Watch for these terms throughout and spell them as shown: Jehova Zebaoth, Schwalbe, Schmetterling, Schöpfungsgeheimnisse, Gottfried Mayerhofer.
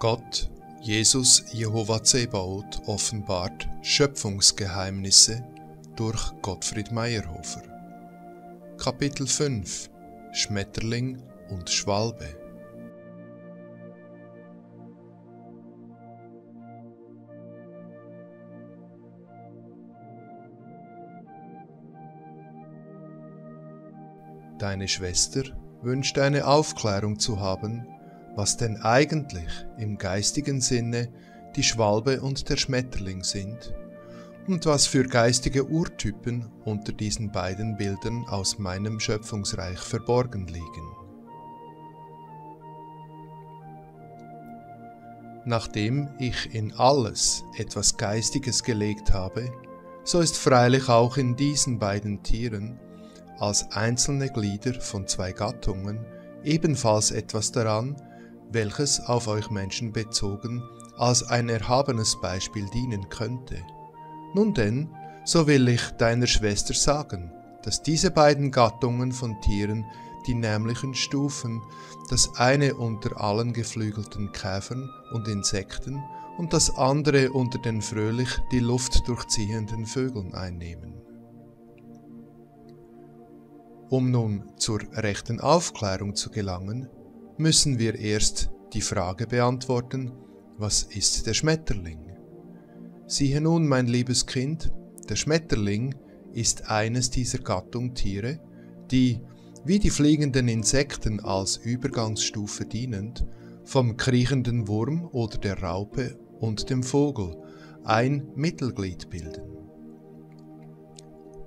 Gott, Jesus Jehova Zebaoth offenbart Schöpfungsgeheimnisse durch Gottfried Mayerhofer. Kapitel 5 Schmetterling und Schwalbe. Deine Schwester wünscht eine Aufklärung zu haben, was denn eigentlich im geistigen Sinne die Schwalbe und der Schmetterling sind und was für geistige Urtypen unter diesen beiden Bildern aus meinem Schöpfungsreich verborgen liegen. Nachdem ich in alles etwas Geistiges gelegt habe, so ist freilich auch in diesen beiden Tieren als einzelne Glieder von zwei Gattungen ebenfalls etwas daran, welches auf euch Menschen bezogen als ein erhabenes Beispiel dienen könnte. Nun denn, so will ich deiner Schwester sagen, dass diese beiden Gattungen von Tieren die nämlichen Stufen, das eine unter allen geflügelten Käfern und Insekten und das andere unter den fröhlich die Luft durchziehenden Vögeln einnehmen. Um nun zur rechten Aufklärung zu gelangen, müssen wir erst die Frage beantworten, was ist der Schmetterling? Siehe nun, mein liebes Kind, der Schmetterling ist eines dieser Gattung Tiere, die, wie die fliegenden Insekten als Übergangsstufe dienend, vom kriechenden Wurm oder der Raupe und dem Vogel ein Mittelglied bilden.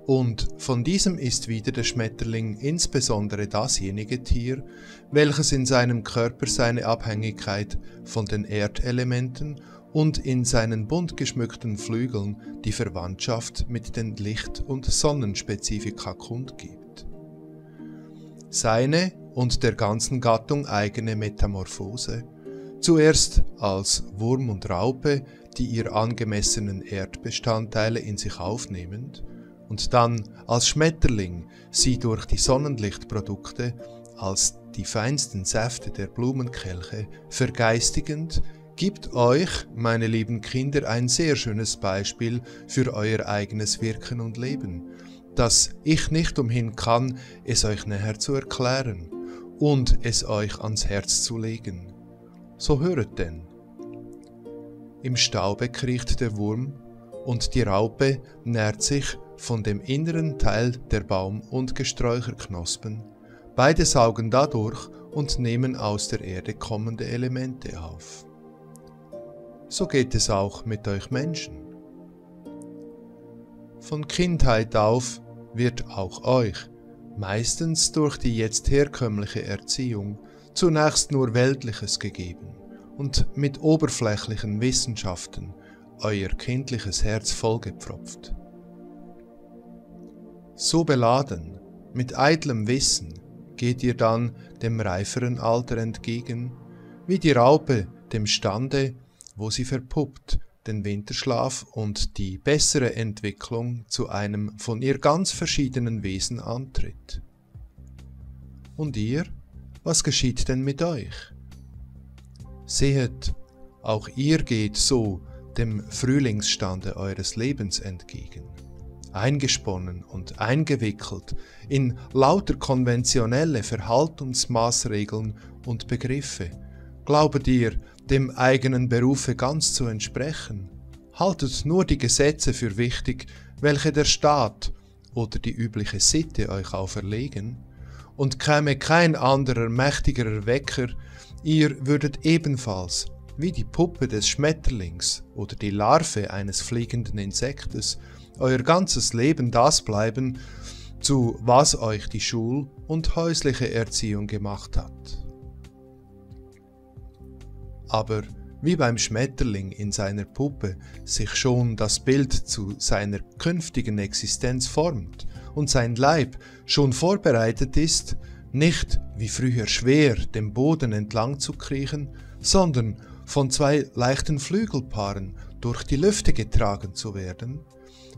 Und von diesem ist wieder der Schmetterling insbesondere dasjenige Tier, welches in seinem Körper seine Abhängigkeit von den Erdelementen und in seinen bunt geschmückten Flügeln die Verwandtschaft mit den Licht- und Sonnenspezifika kundgibt. Seine und der ganzen Gattung eigene Metamorphose, zuerst als Wurm und Raupe, die ihr angemessenen Erdbestandteile in sich aufnehmend, und dann als Schmetterling sie durch die Sonnenlichtprodukte als die feinsten Säfte der Blumenkelche vergeistigend, gibt euch, meine lieben Kinder, ein sehr schönes Beispiel für euer eigenes Wirken und Leben, das ich nicht umhin kann, es euch näher zu erklären und es euch ans Herz zu legen. So höret denn. Im Staube kriecht der Wurm und die Raupe nährt sich von dem inneren Teil der Baum- und Gesträucherknospen. Beide saugen dadurch und nehmen aus der Erde kommende Elemente auf. So geht es auch mit euch Menschen. Von Kindheit auf wird auch euch, meistens durch die jetzt herkömmliche Erziehung, zunächst nur Weltliches gegeben und mit oberflächlichen Wissenschaften euer kindliches Herz vollgepfropft. So beladen, mit eitlem Wissen, geht ihr dann dem reiferen Alter entgegen, wie die Raupe dem Stande, wo sie verpuppt, den Winterschlaf und die bessere Entwicklung zu einem von ihr ganz verschiedenen Wesen antritt. Und ihr, was geschieht denn mit euch? Sehet, auch ihr geht so dem Frühlingsstande eures Lebens entgegen. Eingesponnen und eingewickelt in lauter konventionelle Verhaltensmaßregeln und Begriffe. Glaubet ihr, dem eigenen Berufe ganz zu entsprechen? Haltet nur die Gesetze für wichtig, welche der Staat oder die übliche Sitte euch auferlegen, und käme kein anderer mächtigerer Wecker, ihr würdet ebenfalls, wie die Puppe des Schmetterlings oder die Larve eines fliegenden Insektes, euer ganzes Leben das bleiben, zu was euch die Schul- und häusliche Erziehung gemacht hat. Aber wie beim Schmetterling in seiner Puppe sich schon das Bild zu seiner künftigen Existenz formt und sein Leib schon vorbereitet ist, nicht wie früher schwer dem Boden entlang zu kriechen, sondern von zwei leichten Flügelpaaren durch die Lüfte getragen zu werden,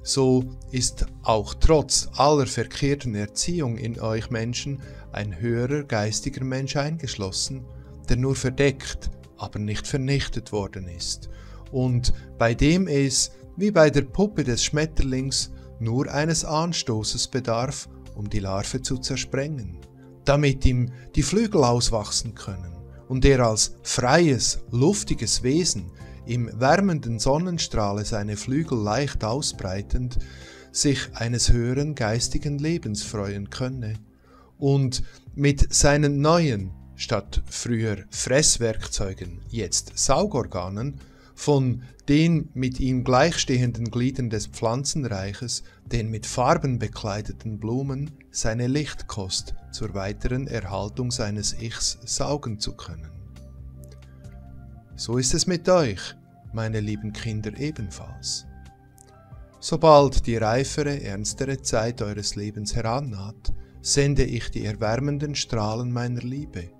so ist auch trotz aller verkehrten Erziehung in euch Menschen ein höherer geistiger Mensch eingeschlossen, der nur verdeckt aber nicht vernichtet worden ist, und bei dem es, wie bei der Puppe des Schmetterlings, nur eines Anstoßes bedarf, um die Larve zu zersprengen, damit ihm die Flügel auswachsen können und er als freies, luftiges Wesen im wärmenden Sonnenstrahle seine Flügel leicht ausbreitend sich eines höheren geistigen Lebens freuen könne und mit seinen neuen, statt früher Fresswerkzeugen, jetzt Saugorganen, von den mit ihm gleichstehenden Gliedern des Pflanzenreiches, den mit Farben bekleideten Blumen, seine Lichtkost zur weiteren Erhaltung seines Ichs saugen zu können. So ist es mit euch, meine lieben Kinder, ebenfalls. Sobald die reifere, ernstere Zeit eures Lebens herannaht, sende ich die erwärmenden Strahlen meiner Liebe,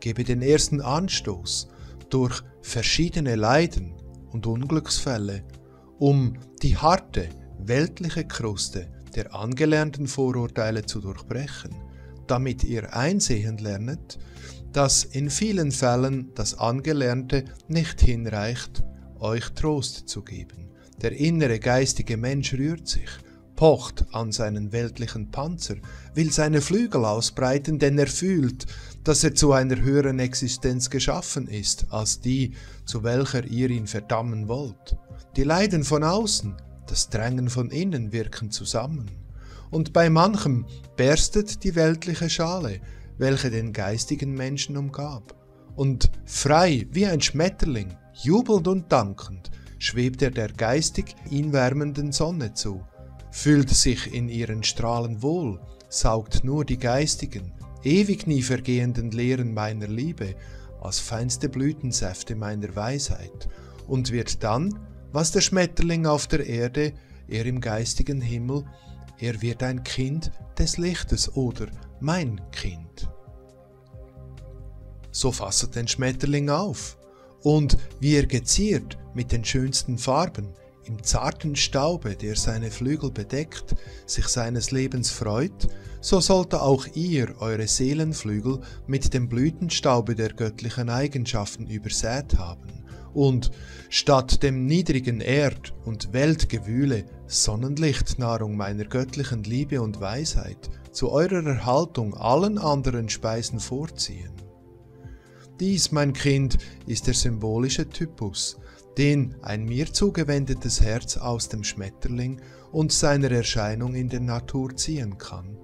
gebe den ersten Anstoß durch verschiedene Leiden und Unglücksfälle, um die harte, weltliche Kruste der angelernten Vorurteile zu durchbrechen, damit ihr einsehen lernet, dass in vielen Fällen das Angelernte nicht hinreicht, euch Trost zu geben. Der innere geistige Mensch rührt sich, pocht an seinen weltlichen Panzer, will seine Flügel ausbreiten, denn er fühlt, dass er zu einer höheren Existenz geschaffen ist, als die, zu welcher ihr ihn verdammen wollt. Die Leiden von außen, das Drängen von innen wirken zusammen. Und bei manchem berstet die weltliche Schale, welche den geistigen Menschen umgab. Und frei wie ein Schmetterling, jubelnd und dankend, schwebt er der geistig ihn wärmenden Sonne zu, fühlt sich in ihren Strahlen wohl, saugt nur die geistigen, ewig nie vergehenden Lehren meiner Liebe als feinste Blütensäfte meiner Weisheit und wird dann, was der Schmetterling auf der Erde, er im geistigen Himmel, er wird ein Kind des Lichtes oder mein Kind. So fasset den Schmetterling auf und wie er geziert mit den schönsten Farben im zarten Staube, der seine Flügel bedeckt, sich seines Lebens freut, so sollte auch ihr eure Seelenflügel mit dem Blütenstaube der göttlichen Eigenschaften übersät haben und statt dem niedrigen Erd- und Weltgewühle Sonnenlichtnahrung meiner göttlichen Liebe und Weisheit zu eurer Erhaltung allen anderen Speisen vorziehen. Dies, mein Kind, ist der symbolische Typus, den ein mir zugewendetes Herz aus dem Schmetterling und seiner Erscheinung in der Natur ziehen kann.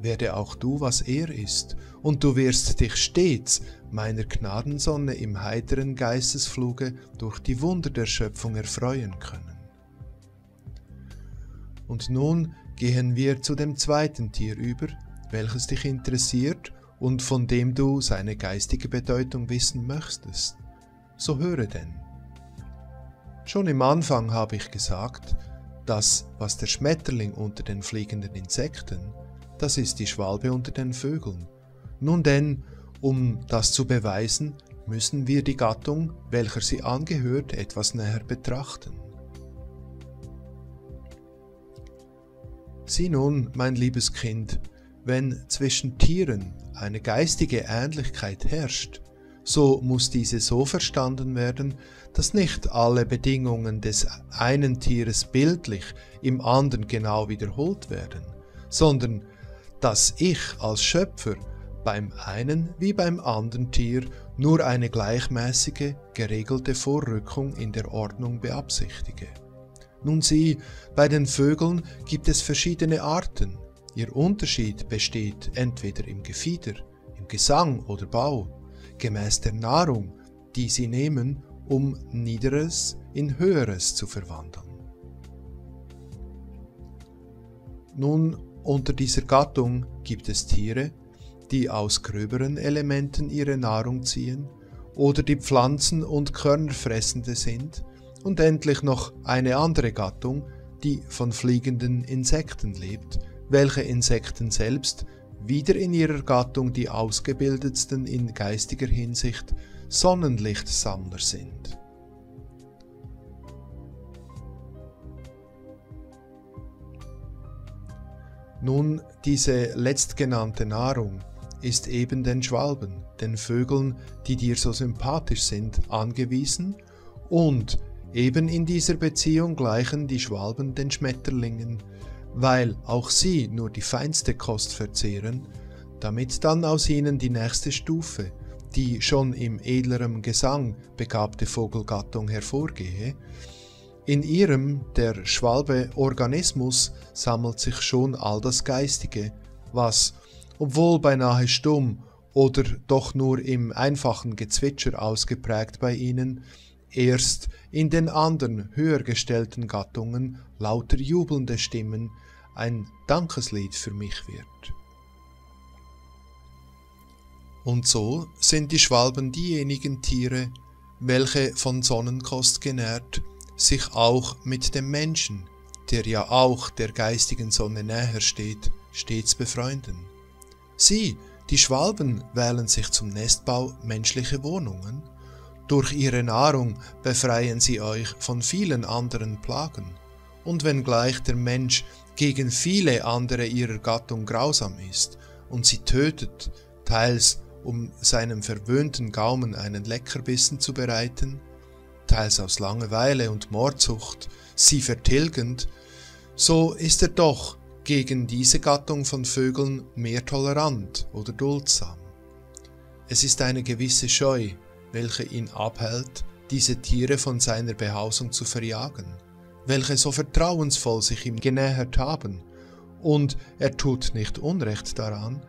Werde auch du, was er ist, und du wirst dich stets meiner Gnadensonne im heiteren Geistesfluge durch die Wunder der Schöpfung erfreuen können. Und nun gehen wir zu dem zweiten Tier über, welches dich interessiert und von dem du seine geistige Bedeutung wissen möchtest. So höre denn. Schon im Anfang habe ich gesagt, das, was der Schmetterling unter den fliegenden Insekten, das ist die Schwalbe unter den Vögeln. Nun denn, um das zu beweisen, müssen wir die Gattung, welcher sie angehört, etwas näher betrachten. Sieh nun, mein liebes Kind, wenn zwischen Tieren eine geistige Ähnlichkeit herrscht, so muss diese so verstanden werden, dass nicht alle Bedingungen des einen Tieres bildlich im anderen genau wiederholt werden, sondern dass ich als Schöpfer beim einen wie beim anderen Tier nur eine gleichmäßige, geregelte Vorrückung in der Ordnung beabsichtige. Nun sieh, bei den Vögeln gibt es verschiedene Arten. Ihr Unterschied besteht entweder im Gefieder, im Gesang oder Bau, gemäß der Nahrung, die sie nehmen, um Niederes in Höheres zu verwandeln. Nun, unter dieser Gattung gibt es Tiere, die aus gröberen Elementen ihre Nahrung ziehen oder die Pflanzen- und Körnerfressende sind und endlich noch eine andere Gattung, die von fliegenden Insekten lebt, welche Insekten selbst wieder in ihrer Gattung die ausgebildetsten in geistiger Hinsicht Sonnenlichtsammler sind. Nun, diese letztgenannte Nahrung ist eben den Schwalben, den Vögeln, die dir so sympathisch sind, angewiesen, und eben in dieser Beziehung gleichen die Schwalben den Schmetterlingen, weil auch sie nur die feinste Kost verzehren, damit dann aus ihnen die nächste Stufe, die schon im edlerem Gesang begabte Vogelgattung hervorgehe. In ihrem, der Schwalbe, Organismus sammelt sich schon all das Geistige, was, obwohl beinahe stumm oder doch nur im einfachen Gezwitscher ausgeprägt bei ihnen, erst in den anderen höher gestellten Gattungen lauter jubelnde Stimmen ein Dankeslied für mich wird. Und so sind die Schwalben diejenigen Tiere, welche von Sonnenkost genährt, sich auch mit dem Menschen, der ja auch der geistigen Sonne näher steht, stets befreunden. Sie, die Schwalben, wählen sich zum Nestbau menschliche Wohnungen. Durch ihre Nahrung befreien sie euch von vielen anderen Plagen. Und wenngleich der Mensch gegen viele andere ihrer Gattung grausam ist und sie tötet, teils um seinem verwöhnten Gaumen einen Leckerbissen zu bereiten, teils aus Langeweile und Mordsucht, sie vertilgend, so ist er doch gegen diese Gattung von Vögeln mehr tolerant oder duldsam. Es ist eine gewisse Scheu, welche ihn abhält, diese Tiere von seiner Behausung zu verjagen, welche so vertrauensvoll sich ihm genähert haben, und er tut nicht Unrecht daran,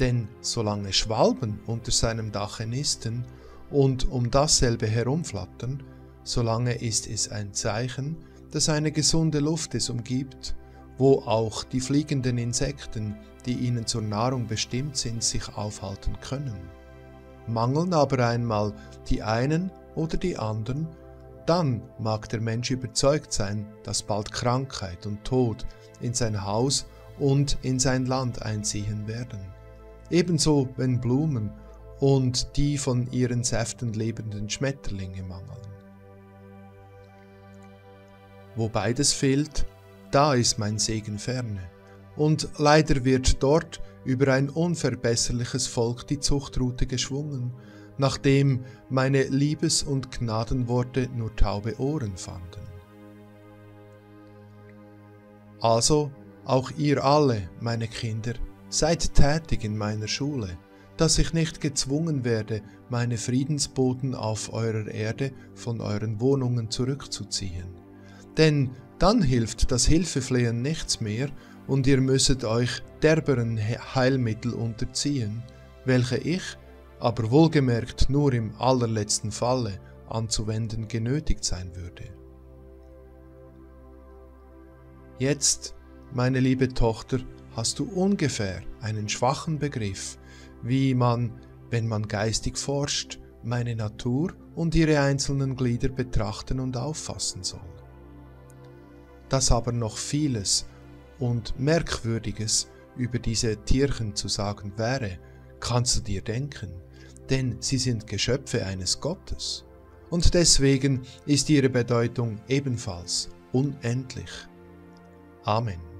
denn solange Schwalben unter seinem Dache nisten und um dasselbe herumflattern, solange ist es ein Zeichen, dass eine gesunde Luft es umgibt, wo auch die fliegenden Insekten, die ihnen zur Nahrung bestimmt sind, sich aufhalten können. Mangeln aber einmal die einen oder die anderen, dann mag der Mensch überzeugt sein, dass bald Krankheit und Tod in sein Haus und in sein Land einziehen werden. Ebenso, wenn Blumen und die von ihren Säften lebenden Schmetterlinge mangeln. Wo beides fehlt, da ist mein Segen ferne, und leider wird dort über ein unverbesserliches Volk die Zuchtrute geschwungen, nachdem meine Liebes- und Gnadenworte nur taube Ohren fanden. Also, auch ihr alle, meine Kinder, seid tätig in meiner Schule, dass ich nicht gezwungen werde, meine Friedensboten auf eurer Erde von euren Wohnungen zurückzuziehen. Denn dann hilft das Hilfeflehen nichts mehr, und ihr müsstet euch derberen Heilmittel unterziehen, welche ich, aber wohlgemerkt nur im allerletzten Falle, anzuwenden genötigt sein würde. Jetzt, meine liebe Tochter, hast du ungefähr einen schwachen Begriff, wie man, wenn man geistig forscht, meine Natur und ihre einzelnen Glieder betrachten und auffassen soll. Dass aber noch vieles und Merkwürdiges über diese Tierchen zu sagen wäre, kannst du dir denken, denn sie sind Geschöpfe eines Gottes, und deswegen ist ihre Bedeutung ebenfalls unendlich. Amen.